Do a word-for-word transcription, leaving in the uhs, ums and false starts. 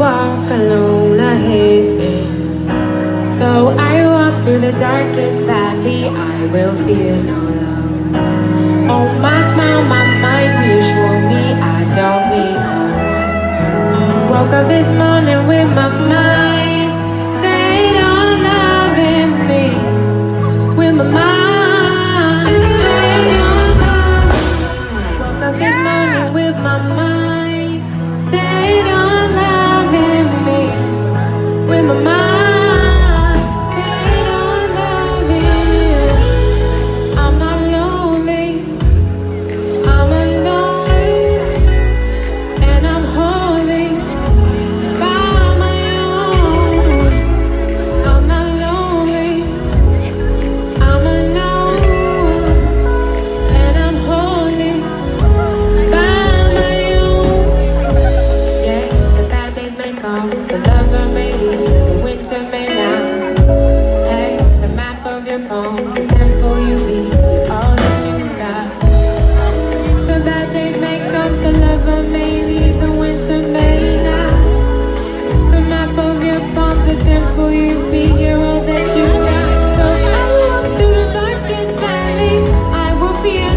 walk along the hedge. Though I walk through the darkest valley, I will fear no love. Oh, my smile, my mind reassure me I don't need no one. Woke up this morning with my mind set on loving me. With my mind set on loving me. Woke up this morning with my mind set on loving me. With my mind. The lover may leave, the winter may not. Hey, the map of your poems, the temple you be, all that you got. The bad days may come, the lover may leave, the winter may not. The map of your poems, the temple you be, you're all that you got. So I walk through the darkest valley, I will feel.